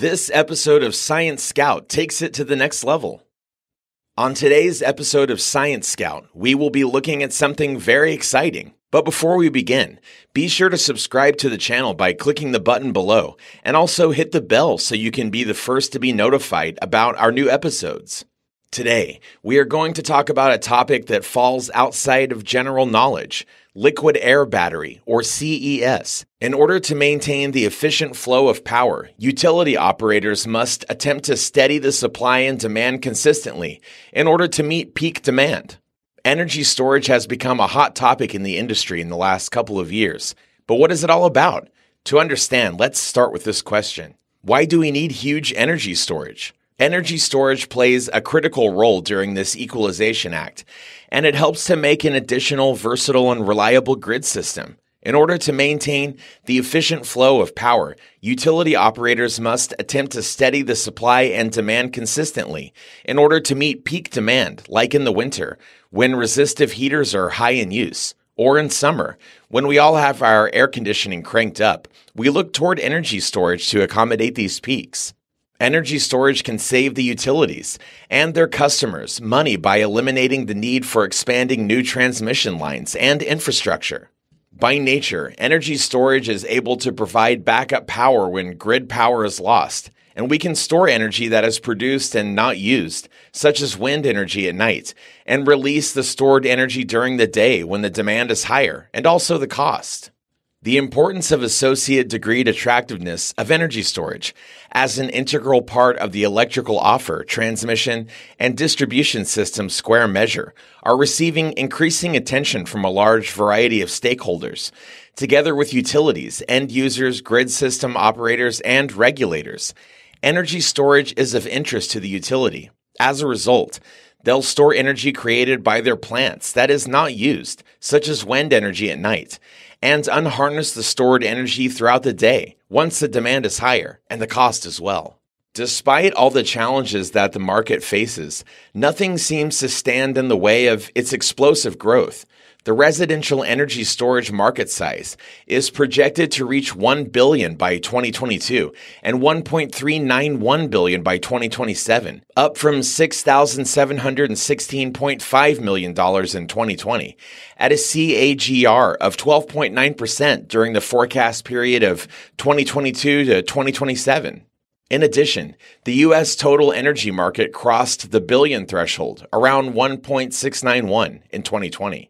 This episode of Science Scout takes it to the next level. On today's episode of Science Scout, we will be looking at something very exciting. But before we begin, be sure to subscribe to the channel by clicking the button below, and also hit the bell so you can be the first to be notified about our new episodes. Today, we are going to talk about a topic that falls outside of general knowledge, liquid air battery, or CES. In order to maintain the efficient flow of power, utility operators must attempt to steady the supply and demand consistently in order to meet peak demand. Energy storage has become a hot topic in the industry in the last couple of years. But what is it all about? To understand, let's start with this question. Why do we need huge energy storage? Energy storage plays a critical role during this Equalization Act, and it helps to make an additional versatile and reliable grid system. In order to maintain the efficient flow of power, utility operators must attempt to steady the supply and demand consistently in order to meet peak demand, like in the winter, when resistive heaters are high in use, or in summer, when we all have our air conditioning cranked up. We look toward energy storage to accommodate these peaks. Energy storage can save the utilities and their customers money by eliminating the need for expanding new transmission lines and infrastructure. By nature, energy storage is able to provide backup power when grid power is lost, and we can store energy that is produced and not used, such as wind energy at night, and release the stored energy during the day when the demand is higher, and also the cost. The importance of associate degree attractiveness of energy storage as an integral part of the electrical offer, transmission, and distribution system square measure are receiving increasing attention from a large variety of stakeholders, together with utilities, end users, grid system operators, and regulators. Energy storage is of interest to the utility. As a result, they'll store energy created by their plants that is not used, such as wind energy at night, and unharness the stored energy throughout the day once the demand is higher and the cost as well. Despite all the challenges that the market faces, nothing seems to stand in the way of its explosive growth. The residential energy storage market size is projected to reach $1 billion by 2022 and $1.391 billion by 2027, up from $6,716.5 million in 2020, at a CAGR of 12.9% during the forecast period of 2022 to 2027. In addition, the U.S. total energy market crossed the billion threshold, around 1.691 in 2020.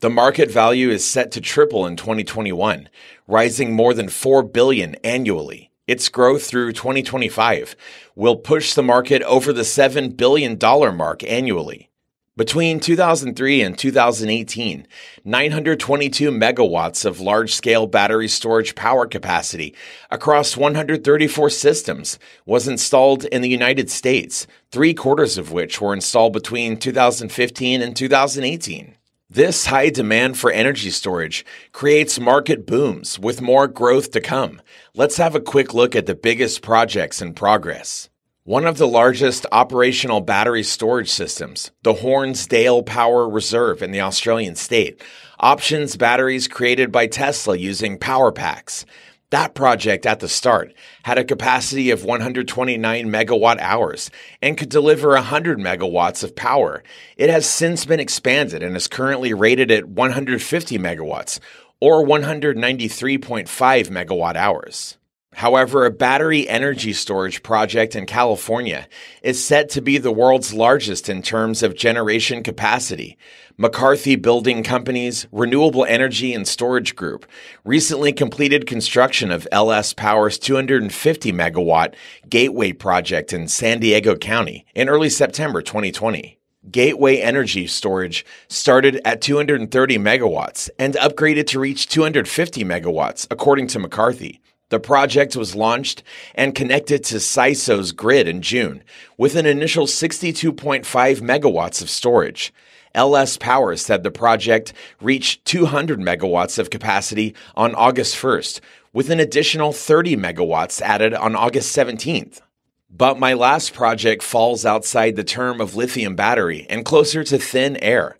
The market value is set to triple in 2021, rising more than $4 billion annually. Its growth through 2025 will push the market over the $7 billion mark annually. Between 2003 and 2018, 922 megawatts of large-scale battery storage power capacity across 134 systems was installed in the United States, three-quarters of which were installed between 2015 and 2018. This high demand for energy storage creates market booms with more growth to come. Let's have a quick look at the biggest projects in progress. One of the largest operational battery storage systems, the Hornsdale Power Reserve in the Australian state, options batteries created by Tesla using power packs. That project at the start had a capacity of 129 megawatt hours and could deliver 100 megawatts of power. It has since been expanded and is currently rated at 150 megawatts or 193.5 megawatt hours. However, a battery energy storage project in California is set to be the world's largest in terms of generation capacity. McCarthy Building Company's Renewable Energy and Storage Group recently completed construction of LS Power's 250-megawatt Gateway project in San Diego County in early September 2020. Gateway Energy Storage started at 230 megawatts and upgraded to reach 250 megawatts, according to McCarthy. The project was launched and connected to CISO's grid in June with an initial 62.5 megawatts of storage. LS Power said the project reached 200 megawatts of capacity on August 1st, with an additional 30 megawatts added on August 17th. But my last project falls outside the term of lithium battery and closer to thin air.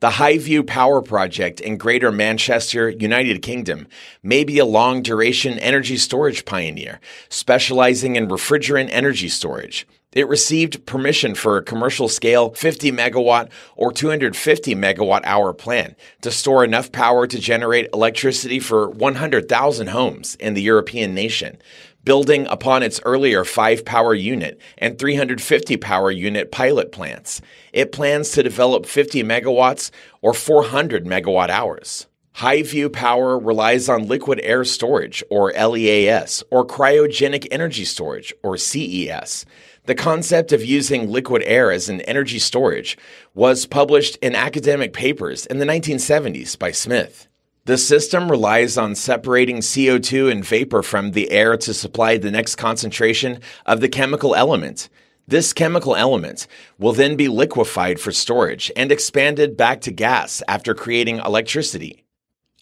The Highview Power Project in Greater Manchester, United Kingdom, may be a long-duration energy storage pioneer, specializing in refrigerant energy storage. It received permission for a commercial-scale 50-megawatt or 250-megawatt-hour plant to store enough power to generate electricity for 100,000 homes in the European nation, building upon its earlier 5-power unit and 350-power unit pilot plants. It plans to develop 50 megawatts or 400 megawatt-hours. Highview Power relies on liquid air storage, or LEAS, or cryogenic energy storage, or CES. The concept of using liquid air as an energy storage was published in academic papers in the 1970s by Smith. The system relies on separating CO2 and vapor from the air to supply the next concentration of the chemical element. This chemical element will then be liquefied for storage and expanded back to gas after creating electricity.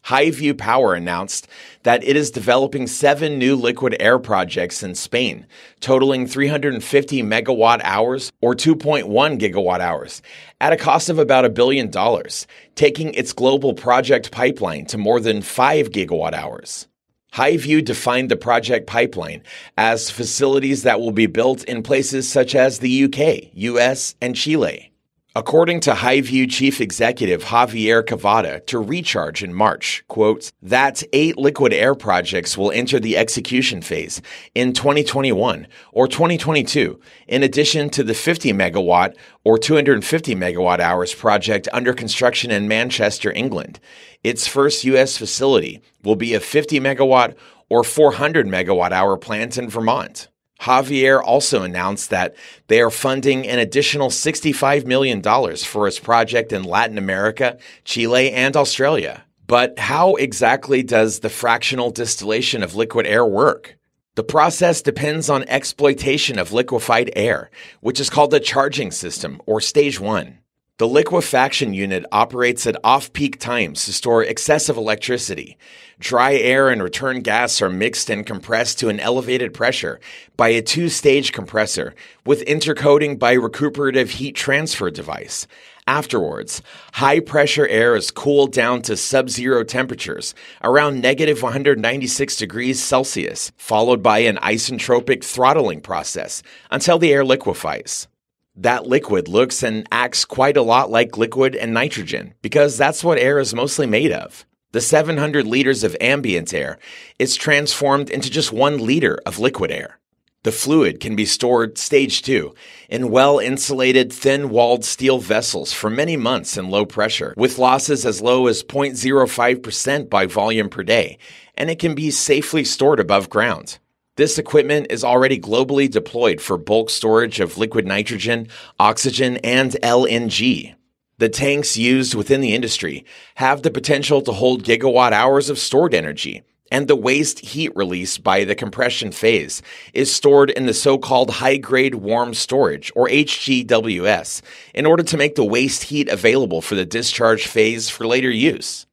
Highview Power announced that it is developing 7 new liquid air projects in Spain, totaling 350 megawatt-hours or 2.1 gigawatt-hours, at a cost of about $1 billion, taking its global project pipeline to more than 5 gigawatt-hours. Highview defined the project pipeline as facilities that will be built in places such as the UK, US, and Chile. According to Highview Chief Executive Javier Cavada to Recharge in March, quote, that 8 liquid air projects will enter the execution phase in 2021 or 2022, in addition to the 50 megawatt or 250 megawatt hours project under construction in Manchester, England. Its first U.S. facility will be a 50 megawatt or 400 megawatt hour plant in Vermont. Javier also announced that they are funding an additional $65 million for its project in Latin America, Chile, and Australia. But how exactly does the fractional distillation of liquid air work? The process depends on exploitation of liquefied air, which is called the charging system, or stage 1. The liquefaction unit operates at off-peak times to store excessive electricity. Dry air and return gas are mixed and compressed to an elevated pressure by a 2-stage compressor with intercoating by recuperative heat transfer device. Afterwards, high-pressure air is cooled down to sub-zero temperatures, around negative 196 degrees Celsius, followed by an isentropic throttling process until the air liquefies. That liquid looks and acts quite a lot like liquid and nitrogen, because that's what air is mostly made of. The 700 liters of ambient air is transformed into just 1 liter of liquid air. The fluid can be stored, stage 2, in well-insulated, thin-walled steel vessels for many months in low pressure, with losses as low as 0.05% by volume per day, and it can be safely stored above ground. This equipment is already globally deployed for bulk storage of liquid nitrogen, oxygen, and LNG. The tanks used within the industry have the potential to hold gigawatt-hours of stored energy, and the waste heat released by the compression phase is stored in the so-called high-grade warm storage, or HGWS, in order to make the waste heat available for the discharge phase for later use.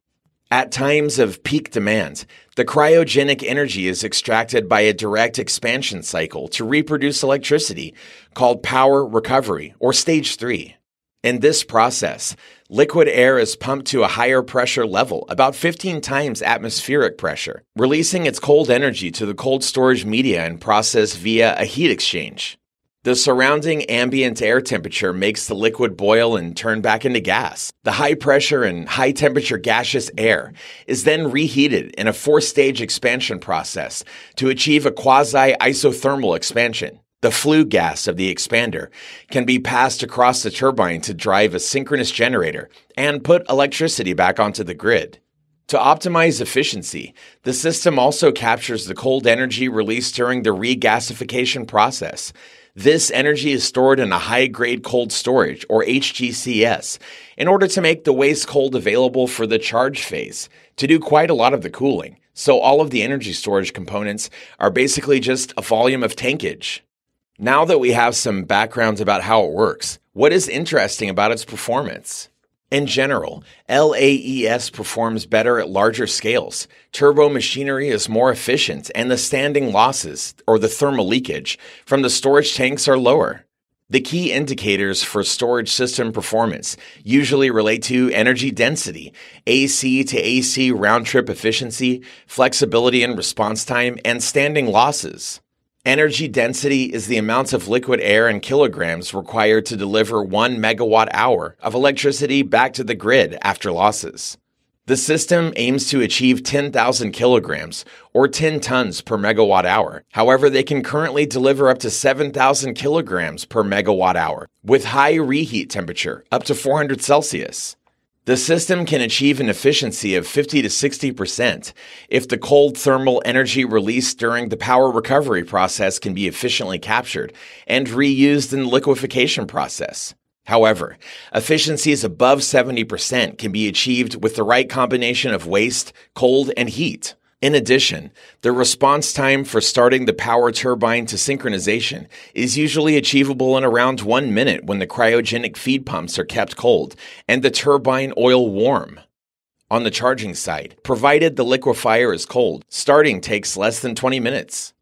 At times of peak demand, the cryogenic energy is extracted by a direct expansion cycle to reproduce electricity, called power recovery, or stage 3. In this process, liquid air is pumped to a higher pressure level, about 15 times atmospheric pressure, releasing its cold energy to the cold storage media and processed via a heat exchange. The surrounding ambient air temperature makes the liquid boil and turn back into gas. The high-pressure and high-temperature gaseous air is then reheated in a 4-stage expansion process to achieve a quasi-isothermal expansion. The flue gas of the expander can be passed across the turbine to drive a synchronous generator and put electricity back onto the grid. To optimize efficiency, the system also captures the cold energy released during the regasification process. This energy is stored in a high-grade cold storage, or HGCS, in order to make the waste cold available for the charge phase, to do quite a lot of the cooling. So all of the energy storage components are basically just a volume of tankage. Now that we have some background about how it works, what is interesting about its performance? In general, LAES performs better at larger scales. Turbo machinery is more efficient, and the standing losses, or the thermal leakage, from the storage tanks are lower. The key indicators for storage system performance usually relate to energy density, AC to AC round-trip efficiency, flexibility and response time, and standing losses. Energy density is the amount of liquid air in kilograms required to deliver 1 megawatt hour of electricity back to the grid after losses. The system aims to achieve 10,000 kilograms, or 10 tons per megawatt hour. However, they can currently deliver up to 7,000 kilograms per megawatt hour, with high reheat temperature, up to 400 Celsius. The system can achieve an efficiency of 50 to 60% if the cold thermal energy released during the power recovery process can be efficiently captured and reused in the liquefaction process. However, efficiencies above 70% can be achieved with the right combination of waste, cold, and heat. In addition, the response time for starting the power turbine to synchronization is usually achievable in around 1 minute when the cryogenic feed pumps are kept cold and the turbine oil warm. On the charging side, provided the liquefier is cold, starting takes less than 20 minutes.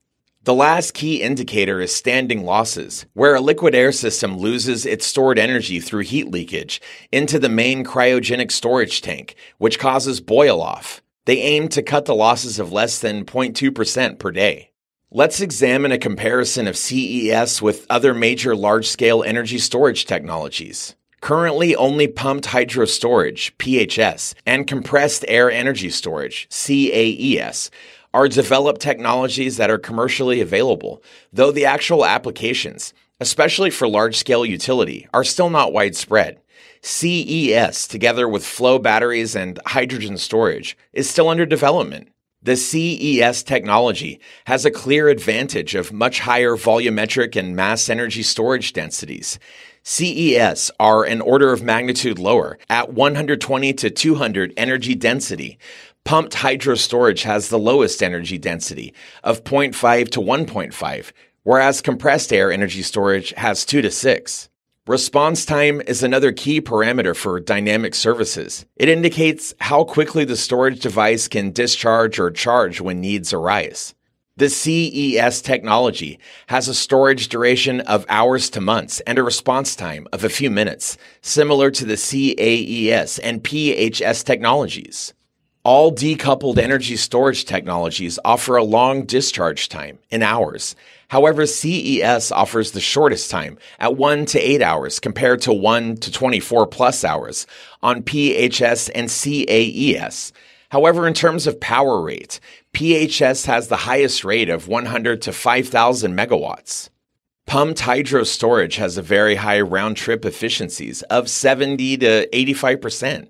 The last key indicator is standing losses, where a liquid air system loses its stored energy through heat leakage into the main cryogenic storage tank, which causes boil-off. They aim to cut the losses of less than 0.2% per day. Let's examine a comparison of CES with other major large-scale energy storage technologies. Currently, only pumped hydro storage, PHS, and compressed air energy storage, CAES, are developed technologies that are commercially available, though the actual applications, especially for large-scale utility, are still not widespread. CES, together with flow batteries and hydrogen storage, is still under development. The CES technology has a clear advantage of much higher volumetric and mass energy storage densities. CES are an order of magnitude lower, at 120 to 200 energy density. Pumped hydro storage has the lowest energy density of 0.5 to 1.5, whereas compressed air energy storage has 2 to 6. Response time is another key parameter for dynamic services. It indicates how quickly the storage device can discharge or charge when needs arise. The CES technology has a storage duration of hours to months and a response time of a few minutes, similar to the CAES and PHS technologies. All decoupled energy storage technologies offer a long discharge time in hours. However, CES offers the shortest time at 1 to 8 hours compared to 1 to 24 plus hours on PHS and CAES. However, in terms of power rate, PHS has the highest rate of 100 to 5,000 megawatts. Pumped hydro storage has a very high round-trip efficiencies of 70 to 85%.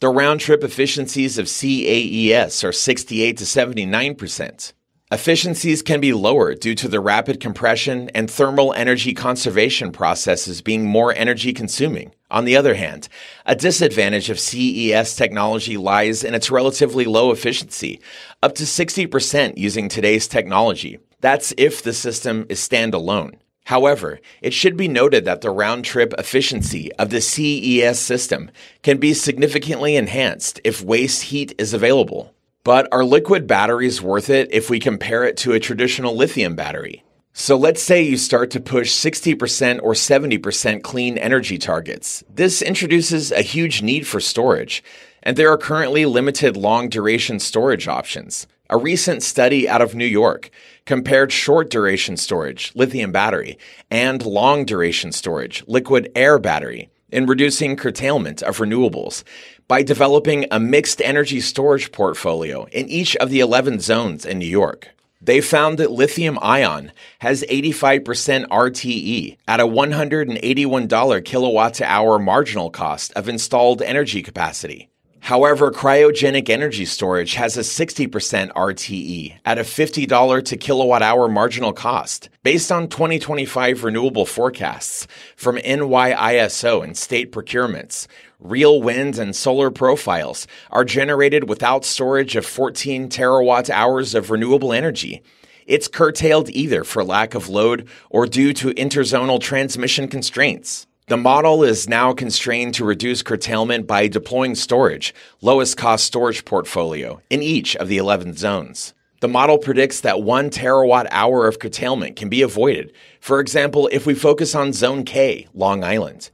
The round-trip efficiencies of CAES are 68 to 79%. Efficiencies can be lower due to the rapid compression and thermal energy conservation processes being more energy-consuming. On the other hand, a disadvantage of CES technology lies in its relatively low efficiency, up to 60% using today's technology. That's if the system is standalone. However, it should be noted that the round-trip efficiency of the CES system can be significantly enhanced if waste heat is available. But are liquid batteries worth it if we compare it to a traditional lithium battery? So let's say you start to push 60% or 70% clean energy targets. This introduces a huge need for storage, and there are currently limited long-duration storage options. A recent study out of New York compared short-duration storage, lithium battery, and long-duration storage, liquid air battery, in reducing curtailment of renewables by developing a mixed energy storage portfolio in each of the 11 zones in New York. They found that lithium-ion has 85% RTE at a $181 kilowatt-hour marginal cost of installed energy capacity. However, cryogenic energy storage has a 60% RTE at a $50 to kilowatt-hour marginal cost, based on 2025 renewable forecasts from NYISO and state procurements. Real wind and solar profiles are generated without storage of 14 terawatt-hours of renewable energy. It's curtailed either for lack of load or due to interzonal transmission constraints. The model is now constrained to reduce curtailment by deploying storage, lowest cost storage portfolio, in each of the 11 zones. The model predicts that 1 terawatt-hour of curtailment can be avoided, for example, if we focus on Zone K, Long Island.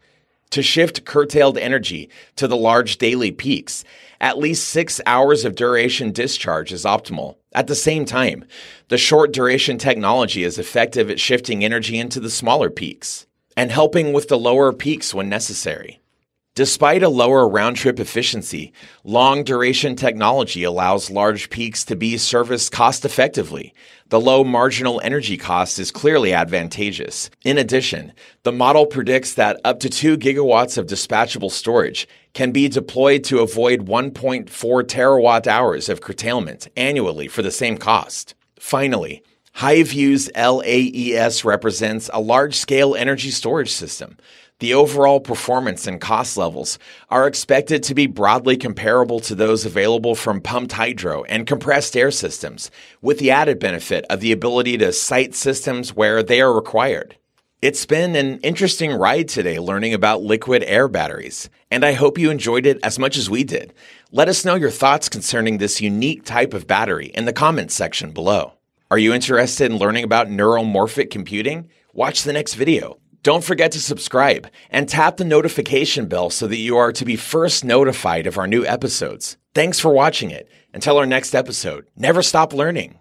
To shift curtailed energy to the large daily peaks, at least 6 hours of duration discharge is optimal. At the same time, the short-duration technology is effective at shifting energy into the smaller peaks and helping with the lower peaks when necessary. Despite a lower round-trip efficiency, long-duration technology allows large peaks to be serviced cost-effectively. The low marginal energy cost is clearly advantageous. In addition, the model predicts that up to 2 gigawatts of dispatchable storage can be deployed to avoid 1.4 terawatt-hours of curtailment annually for the same cost. Finally, Highview's LAES represents a large-scale energy storage system. The overall performance and cost levels are expected to be broadly comparable to those available from pumped hydro and compressed air systems, with the added benefit of the ability to site systems where they are required. It's been an interesting ride today learning about liquid air batteries, and I hope you enjoyed it as much as we did. Let us know your thoughts concerning this unique type of battery in the comments section below. Are you interested in learning about neuromorphic computing? Watch the next video. Don't forget to subscribe and tap the notification bell so that you are to be first notified of our new episodes. Thanks for watching it. Until our next episode, never stop learning.